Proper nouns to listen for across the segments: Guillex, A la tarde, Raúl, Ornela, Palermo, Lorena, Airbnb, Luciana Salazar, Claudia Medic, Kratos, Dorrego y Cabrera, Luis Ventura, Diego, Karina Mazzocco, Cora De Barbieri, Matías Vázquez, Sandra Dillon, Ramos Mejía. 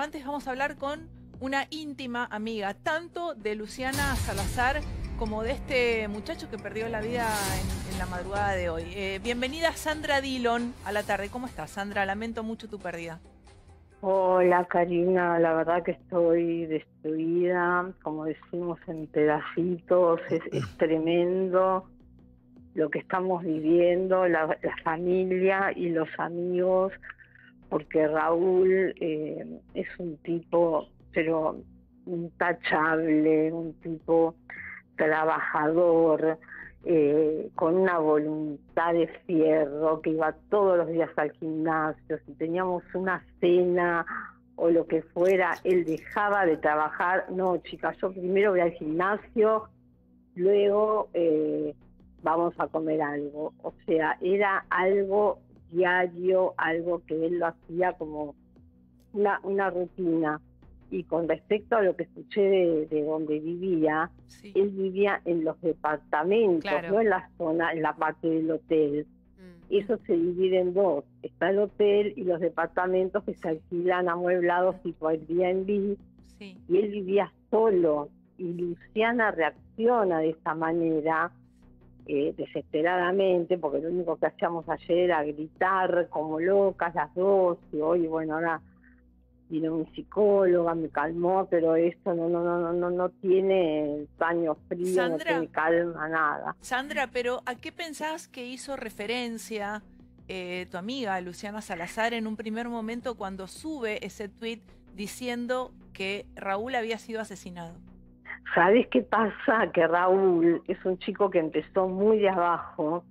pero antes vamos a hablar con una íntima amiga, tanto de Luciana Salazar como de este muchacho que perdió la vida en la madrugada de hoy. Bienvenida Sandra Dillon a la tarde. ¿Cómo estás, Sandra? Lamento mucho tu pérdida. Hola, Karina. La verdad que estoy destruida, como decimos, en pedacitos. Es tremendo lo que estamos viviendo, la familia y los amigos, porque Raúl es un tipo, pero intachable, un tipo trabajador, con una voluntad de fierro, que iba todos los días al gimnasio. Si teníamos una cena o lo que fuera, él dejaba de trabajar. No, chicas, yo primero voy al gimnasio, luego vamos a comer algo. O sea, era algo diario, algo que él lo hacía como una rutina. Y con respecto a lo que escuché de donde vivía, sí, él vivía en los departamentos, claro, no en la zona, en la parte del hotel. Eso se divide en dos. Está el hotel y los departamentos que se alquilan amueblados tipo Airbnb. Sí. Y él vivía solo. Y Luciana reacciona de esta manera, desesperadamente, porque lo único que hacíamos ayer era gritar como locas las dos. Y hoy, bueno, ahora vino mi psicóloga, me calmó, pero esto no tiene paño frío, Sandra, no tiene calma, nada. Sandra, pero ¿a qué pensás que hizo referencia tu amiga Luciana Salazar en un primer momento cuando sube ese tuit diciendo que Raúl había sido asesinado? ¿Sabés qué pasa? Que Raúl es un chico que empezó muy de abajo,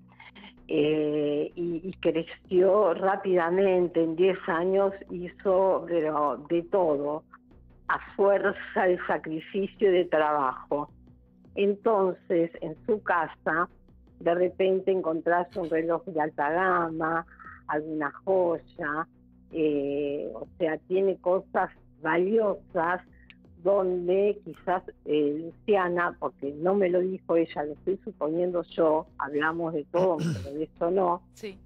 y creció rápidamente. En 10 años hizo de todo, a fuerza de sacrificio y de trabajo. Entonces, en su casa, de repente encontrás un reloj de alta gama, alguna joya, o sea, tiene cosas valiosas donde quizás Luciana, porque no me lo dijo ella, lo estoy suponiendo yo, hablamos de todo, pero de esto no, sí,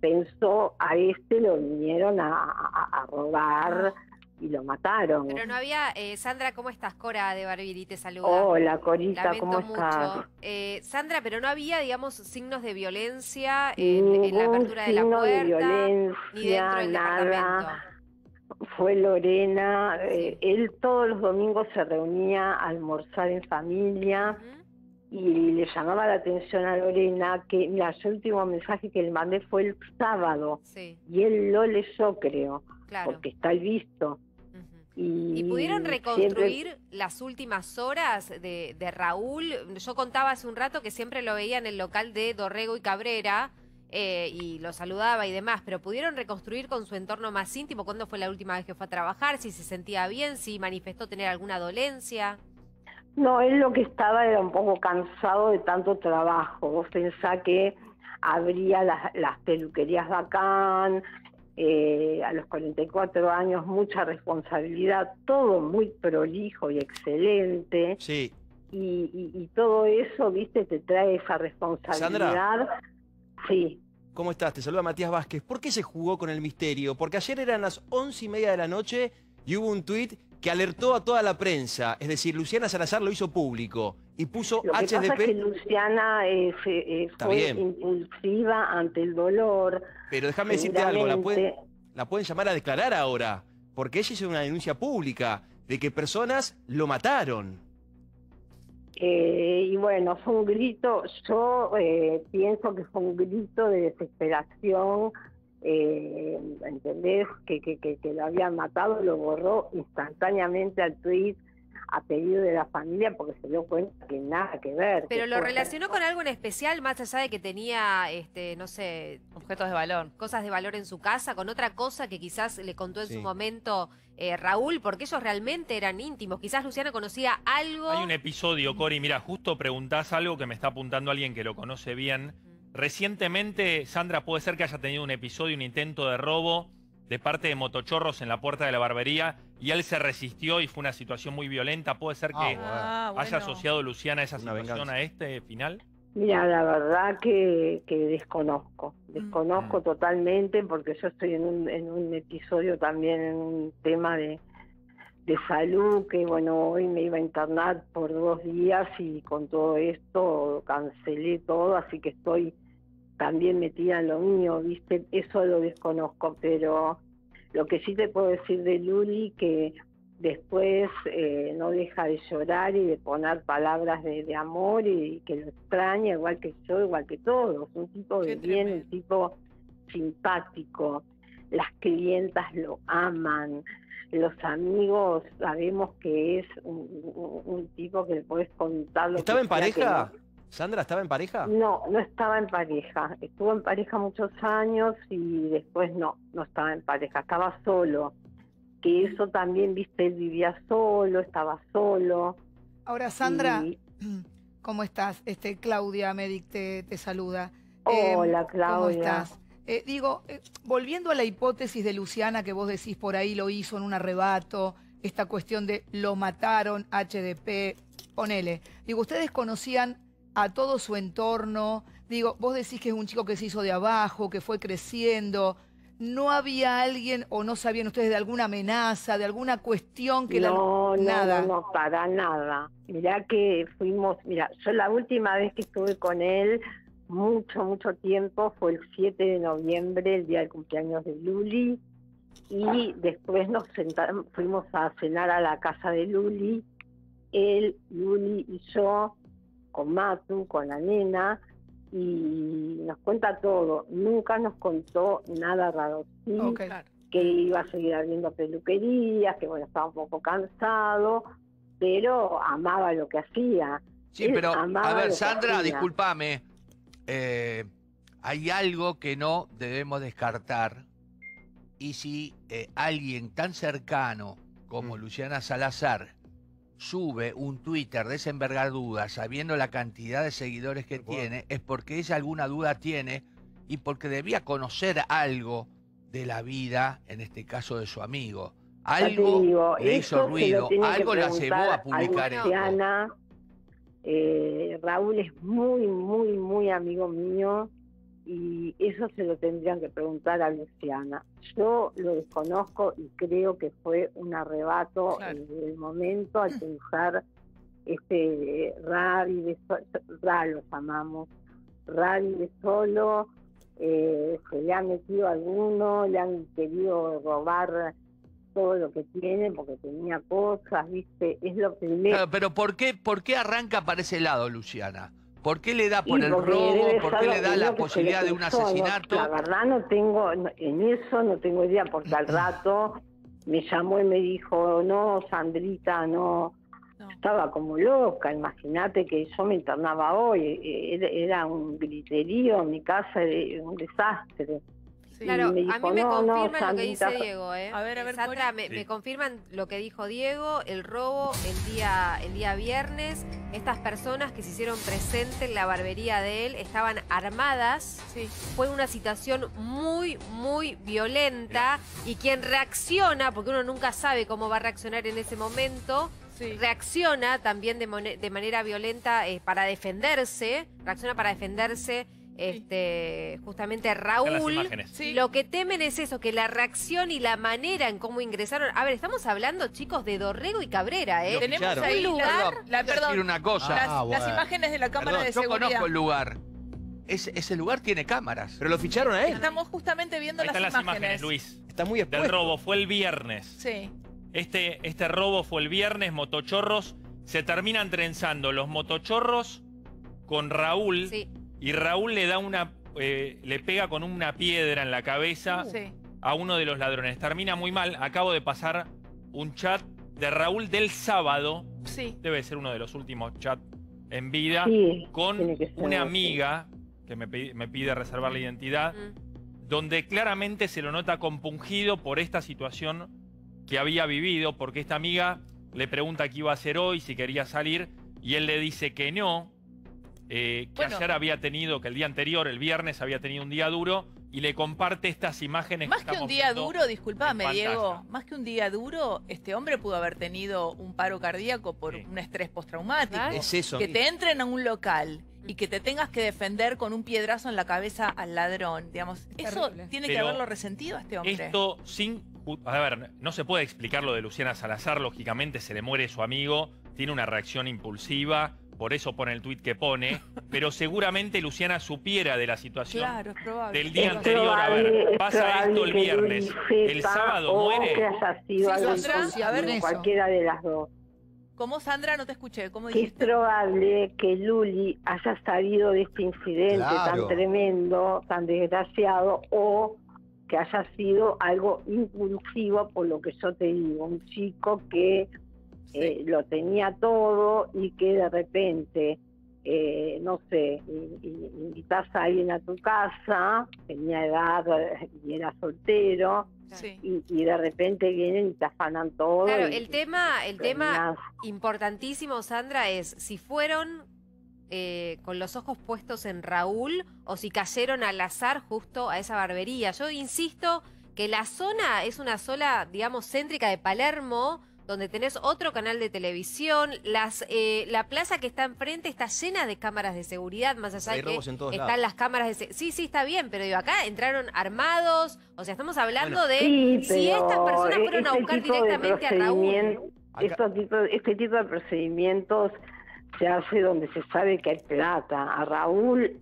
pensó, a este lo vinieron a robar y lo mataron. Pero no había, Sandra, ¿cómo estás? Cora De Barbieri te saluda. Hola, Corita, lamento ¿cómo estás? Mucho. Sandra, pero no había, digamos, signos de violencia en la apertura de la puerta, de ni dentro del departamento. Fue Lorena, él todos los domingos se reunía a almorzar en familia, y le llamaba la atención a Lorena que, mira, yo el último mensaje que le mandé fue el sábado, sí, y él lo leyó, creo, claro, porque está el visto. ¿Y pudieron reconstruir siempre las últimas horas de Raúl? Yo contaba hace un rato que siempre lo veía en el local de Dorrego y Cabrera, y lo saludaba y demás, pero ¿pudieron reconstruir con su entorno más íntimo cuándo fue la última vez que fue a trabajar? ¿Si se sentía bien? ¿Si manifestó tener alguna dolencia? No, él lo que estaba era un poco cansado de tanto trabajo. Vos pensá que abría las peluquerías Bacán, a los 44 años, mucha responsabilidad, todo muy prolijo y excelente. Sí. Y todo eso, viste, te trae esa responsabilidad. Sandra. Sí. ¿Cómo estás? Te saluda Matías Vázquez. ¿Por qué se jugó con el misterio? Porque ayer eran las 11:30 de la noche y hubo un tuit que alertó a toda la prensa. Es decir, Luciana Salazar lo hizo público y puso lo que HDP... Pasa es que Luciana fue impulsiva ante el dolor. Pero déjame decirte algo, la pueden llamar a declarar ahora, porque ella hizo una denuncia pública de que personas lo mataron. Y bueno, fue un grito, yo pienso que fue un grito de desesperación, ¿entendés? Que lo habían matado, lo borró instantáneamente al tuit a pedido de la familia porque se dio cuenta que nada que ver. ¿Pero lo relacionó con algo en especial, más allá de que tenía, no sé, objetos de valor, cosas de valor en su casa, con otra cosa que quizás le contó en su momento... Raúl, porque ellos realmente eran íntimos? Quizás Luciana conocía algo... Hay un episodio, Cori, mira, justo preguntás algo que me está apuntando alguien que lo conoce bien. Recientemente, Sandra, puede ser que haya tenido un episodio, un intento de robo de parte de motochorros en la puerta de la barbería, y él se resistió y fue una situación muy violenta. ¿Puede ser que haya asociado Luciana esa situación a este final? Mira, la verdad que desconozco totalmente, porque yo estoy en un episodio también, en un tema de de salud, que bueno, hoy me iba a internar por 2 días y con todo esto cancelé todo, así que estoy también metida en lo mío, ¿viste? Eso lo desconozco, pero lo que sí te puedo decir de Luli, que después no deja de llorar y de poner palabras de amor y que lo extraña, igual que yo, igual que todos, un tipo de bien, un tipo simpático, las clientas lo aman, los amigos sabemos que es un tipo que le podés contar lo que... ¿Estaba en pareja? ¿Sandra estaba en pareja? No, no estaba en pareja, estuvo en pareja muchos años y después no estaba en pareja, estaba solo. Que eso también, viste, él vivía solo, estaba solo. Ahora, Sandra, y... ¿cómo estás? Claudia Medic te saluda. Hola, Claudia. ¿Cómo estás? Volviendo a la hipótesis de Luciana, que vos decís por ahí lo hizo en un arrebato, esta cuestión de lo mataron, HDP, ponele. Digo, ustedes conocían a todo su entorno, digo, vos decís que es un chico que se hizo de abajo, que fue creciendo... ¿No había alguien o no sabían ustedes de alguna amenaza, de alguna cuestión que... No, para nada. Mirá que fuimos... Mira, yo la última vez que estuve con él, mucho tiempo, fue el 7 de noviembre, el día del cumpleaños de Luli, y después nos sentamos, fuimos a cenar a la casa de Luli, él, Luli y yo, con Matu, con la nena, y nos cuenta todo, nunca nos contó nada raro, sí, okay, claro, que iba a seguir abriendo peluquerías, que bueno, estaba un poco cansado, pero amaba lo que hacía. Sí, él, pero a ver, Sandra, discúlpame, hay algo que no debemos descartar, y si alguien tan cercano como Luciana Salazar sube un Twitter de esa envergadura sabiendo la cantidad de seguidores que tiene, es porque ella alguna duda tiene y porque debía conocer algo de la vida, en este caso de su amigo. Algo digo, le hizo ruido, algo la llevó a publicar esto. Raúl es muy amigo mío y eso se lo tendrían que preguntar a Luciana. Yo lo desconozco y creo que fue un arrebato, claro, en el momento al pensar Ravi de Solo, los amamos, Ravi de Solo, se le han metido a alguno, le han querido robar todo lo que tiene porque tenía cosas, viste, es lo primero. Claro, pero ¿por qué arranca para ese lado, Luciana? ¿Por qué le da por el robo? ¿Por qué le da la posibilidad de un asesinato? La verdad no tengo, en eso no tengo idea, porque al rato me llamó y me dijo, no, Sandrita, no. Estaba como loca, imagínate que yo me internaba hoy, era un griterío, en mi casa era un desastre. Sí. Claro, dijo, a mí me confirman Sandrita, lo que dice Diego, A ver, Sandra, me confirman lo que dijo Diego, el robo el día viernes, estas personas que se hicieron presentes en la barbería de él estaban armadas, sí, fue una situación muy violenta, sí, y quien reacciona, porque uno nunca sabe cómo va a reaccionar en ese momento, sí, reacciona también de manera violenta para defenderse, justamente Raúl, sí, lo que temen es eso, que la reacción y la manera en cómo ingresaron. A ver, estamos hablando, chicos, de Dorrego y Cabrera, ¿eh? Tenemos ahí un lugar. Las imágenes de la cámara de seguridad. Yo conozco el lugar. Ese lugar tiene cámaras. Pero lo ficharon a él. Estamos justamente viendo las imágenes, Luis. Está muy expuesto. Del robo fue el viernes. Sí. Este robo fue el viernes, motochorros. Se terminan trenzando los motochorros con Raúl. Sí. Y Raúl le da le pega con una piedra en la cabeza, sí, a uno de los ladrones. Termina muy mal. Acabo de pasar un chat de Raúl del sábado. Sí. Debe ser uno de los últimos chats en vida. Sí, con una amiga, sí, que me pide reservar la identidad, donde claramente se lo nota compungido por esta situación que había vivido, porque esta amiga le pregunta qué iba a hacer hoy, si quería salir, y él le dice que no. Que el día anterior, el viernes, había tenido un día duro y le comparte estas imágenes. Más que un día duro, disculpame, Diego, más que un día duro, este hombre pudo haber tenido un paro cardíaco por, sí, un estrés postraumático. Es eso. Que te entren a un local y que te tengas que defender con un piedrazo en la cabeza al ladrón. Digamos, eso tiene que haberlo resentido a este hombre. Esto sin A ver, no se puede explicar lo de Luciana Salazar, lógicamente se le muere su amigo, tiene una reacción impulsiva, por eso pone el tuit que pone, pero seguramente Luciana supiera de la situación del día anterior. A ver, pasa esto el viernes, el sábado muere. Cualquiera de las dos. ¿Cómo, Sandra? No te escuché. ¿Cómo dijiste? Es probable que Luli haya sabido de este incidente tan tremendo, tan desgraciado, o que haya sido algo impulsivo, por lo que yo te digo, un chico que lo tenía todo y que de repente, no sé, invitas a alguien a tu casa, tenía edad y era soltero. Sí. Y de repente vienen y te afanan todo. Claro, el tema importantísimo, Sandra, es si fueron con los ojos puestos en Raúl o si cayeron al azar justo a esa barbería. Yo insisto que la zona es una zona, digamos, céntrica de Palermo, donde tenés otro canal de televisión, la plaza que está enfrente está llena de cámaras de seguridad, más allá de que están las cámaras de seguridad. Sí, sí, está bien, pero digo, acá entraron armados, o sea, estamos hablando de si estas personas fueron a buscar directamente a Raúl. Este tipo de procedimientos se hace donde se sabe que hay plata. A Raúl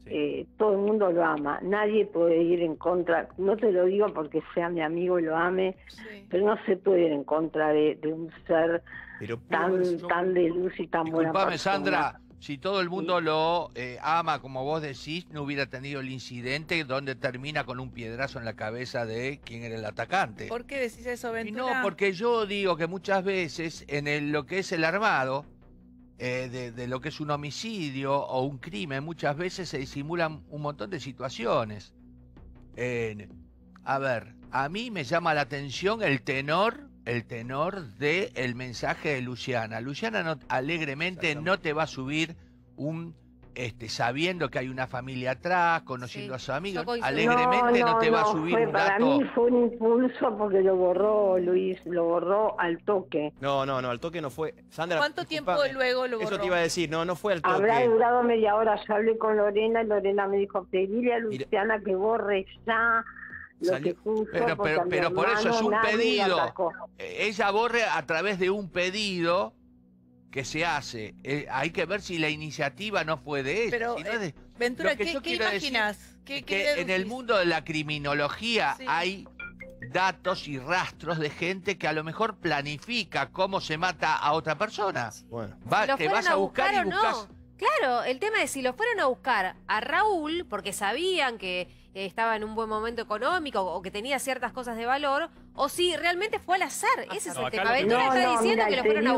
todo el mundo lo ama, nadie puede ir en contra, no te lo digo porque sea mi amigo y lo ame, pero no se puede ir en contra de un ser tan de luz y tan buena persona. Disculpame, Sandra, si todo el mundo lo ama como vos decís, no hubiera tenido el incidente donde termina con un piedrazo en la cabeza de quien era el atacante. ¿Por qué decís eso, Ventura? Y no, porque yo digo que muchas veces en lo que es el armado, de lo que es un homicidio o un crimen, muchas veces se disimulan un montón de situaciones. A ver, a mí me llama la atención el tenor del mensaje de Luciana. Luciana alegremente no te va a subir un... sabiendo que hay una familia atrás, conociendo a sus amigos, alegremente no te va a subir un dato. Para mí fue un impulso porque lo borró, Luis, lo borró al toque. No, al toque no fue. Sandra, ¿cuánto tiempo luego lo borró? Eso te iba a decir, no fue al toque. Habrá durado media hora, yo hablé con Lorena y Lorena me dijo, pedile a Luciana que borre ya lo que puso. Pero por eso es un pedido. Ella borre a través de un pedido que se hace. Hay que ver si la iniciativa no fue de ella. Pero, sino de... Ventura, ¿qué imaginás? ¿Qué en el mundo de la criminología hay datos y rastros de gente que a lo mejor planifica cómo se mata a otra persona? Bueno. Te vas a buscar y buscas... Claro, el tema es si lo fueron a buscar a Raúl porque sabían que estaba en un buen momento económico o que tenía ciertas cosas de valor, o si realmente fue al azar. Ese es el tema. Ventura está diciendo que lo fueron a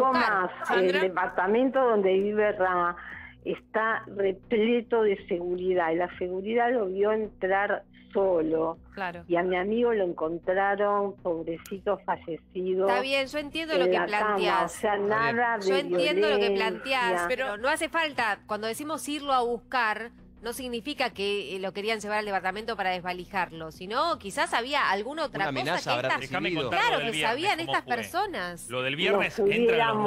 buscar. El departamento donde vive Rama está repleto de seguridad y la seguridad lo vio entrar solo. Claro. Y a mi amigo lo encontraron, pobrecito, fallecido. Está bien, yo entiendo lo que planteás. O sea, nada de violencia. Yo entiendo lo que planteás, pero no hace falta, cuando decimos irlo a buscar, no significa que lo querían llevar al departamento para desvalijarlo, sino quizás había alguna otra cosa. Una amenaza habrá recibido. Claro, que sabían estas personas. Lo del viernes entra en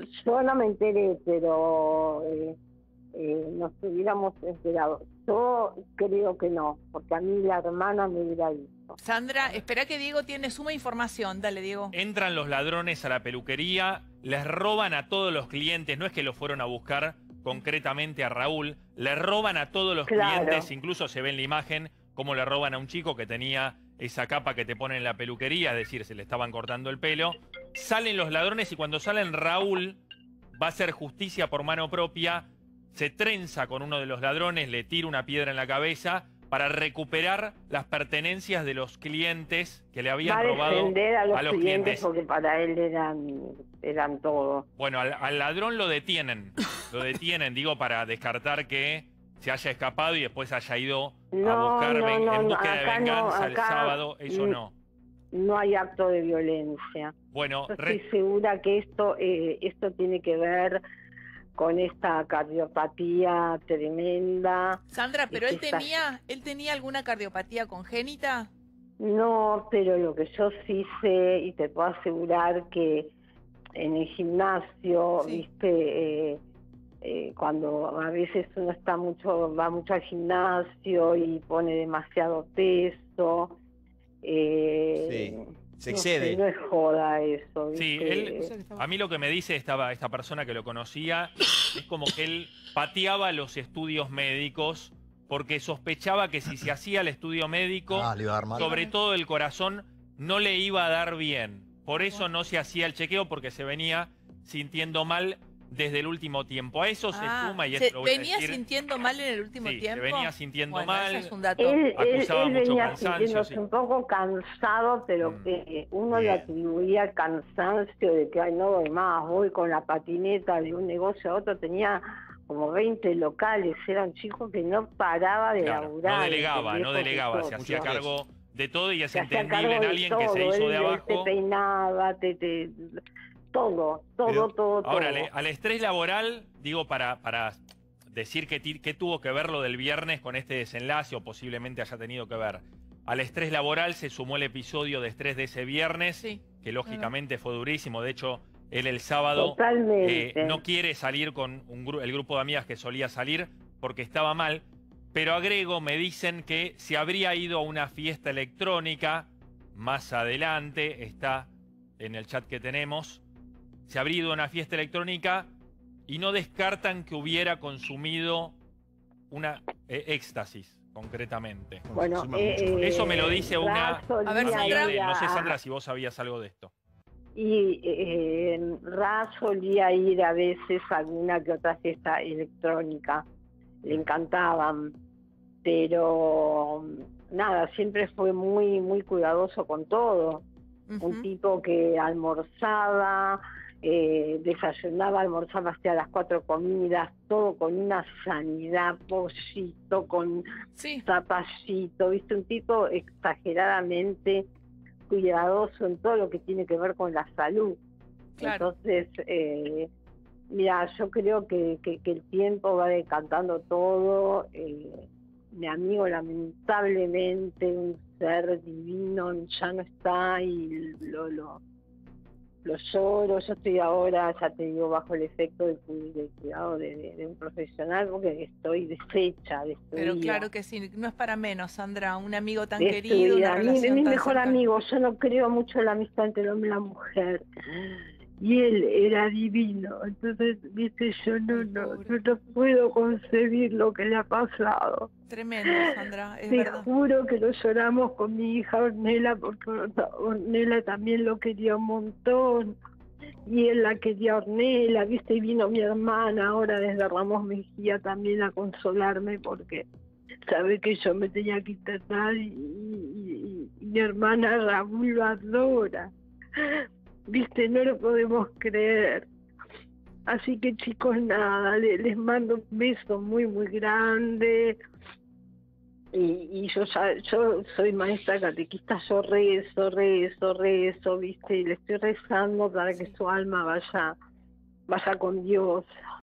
los... Yo no me enteré, pero nos hubiéramos enterado. Yo creo que no, porque a mí la hermana me hubiera visto. Sandra, espera que Diego tiene suma información. Dale, Diego. Entran los ladrones a la peluquería, les roban a todos los clientes. No es que los fueron a buscar concretamente a Raúl. Le roban a todos los clientes. Incluso se ve en la imagen cómo le roban a un chico que tenía esa capa que te ponen en la peluquería. Es decir, se le estaban cortando el pelo. Salen los ladrones y cuando salen, Raúl va a hacer justicia por mano propia. Se trenza con uno de los ladrones, le tira una piedra en la cabeza para recuperar las pertenencias de los clientes que le habían robado a los clientes. Porque para él eran todo. Bueno, al ladrón lo detienen. Lo detienen, digo, para descartar que se haya escapado y después haya ido a buscar en búsqueda de venganza el sábado. Eso no. No hay acto de violencia. Bueno, yo estoy segura que esto tiene que ver con esta cardiopatía tremenda. Sandra, ¿pero él tenía alguna cardiopatía congénita? No, pero lo que yo sí sé, y te puedo asegurar que en el gimnasio, viste, cuando a veces uno va mucho al gimnasio y pone demasiado peso, Se excede. No es joda eso. ¿Viste? Sí, él, a mí lo que me dice esta persona que lo conocía es como que él pateaba los estudios médicos porque sospechaba que si se hacía el estudio médico, sobre todo el corazón, no le iba a dar bien. Por eso no se hacía el chequeo porque se venía sintiendo mal desde el último tiempo. A eso se suma y es lo que voy a decir. ¿Venía sintiendo mal en el último tiempo? Se venía sintiendo mal. Eso es un dato. Acusaba mucho cansancio. Sí. Un poco cansado, pero que uno le atribuía el cansancio de que, ay, no doy más, voy con la patineta de un negocio a otro. Tenía como 20 locales, era un chico que no paraba de laburar. No delegaba, se hacía cargo de todo y es entendible en alguien que se hizo de abajo. Te peinaba, todo. Ahora, al estrés laboral, digo, para decir que tuvo que ver lo del viernes con este desenlace o posiblemente haya tenido que ver. Al estrés laboral se sumó el episodio de estrés de ese viernes, que lógicamente fue durísimo. De hecho, él el sábado no quiere salir con el grupo de amigas que solía salir porque estaba mal. Pero agrego, me dicen que se habría ido a una fiesta electrónica más adelante, está en el chat que tenemos, se habría ido a una fiesta electrónica y no descartan que hubiera consumido una éxtasis, concretamente. Bueno, eso me lo dice una amiga de, no sé, Sandra, si vos sabías algo de esto. Y Ra solía ir a veces a alguna que otra fiesta electrónica. Le encantaban, pero nada, siempre fue muy, muy cuidadoso con todo. Un tipo que almorzaba, desayunaba, almorzaba hasta las 4 comidas, todo con una sanidad, pollito, con zapallito, ¿viste? Un tipo exageradamente cuidadoso en todo lo que tiene que ver con la salud. Claro. Entonces, mira, yo creo que el tiempo va decantando todo. Mi amigo, lamentablemente, un ser divino, ya no está y lo lloro. Yo estoy ahora, ya te digo, bajo el efecto del cuidado de un profesional porque estoy deshecha, destruida. Pero claro que sí, no es para menos, Sandra, un amigo tan querido. Mi mejor amigo, yo no creo mucho en la amistad entre el hombre y la mujer. Y él era divino, entonces, viste, yo no puedo concebir lo que le ha pasado. Tremendo, Sandra, es verdad. Te juro que lo lloramos con mi hija Ornela, porque Ornela también lo quería un montón. Y él la quería Ornela, viste, y vino mi hermana ahora desde Ramos Mejía también a consolarme, porque sabe que yo me tenía que internar y mi hermana Raúl lo adora. Viste, no lo podemos creer. Así que, chicos, nada, les mando un beso muy, muy grande. Y yo soy maestra catequista, yo rezo, viste, y le estoy rezando para que su alma vaya con Dios.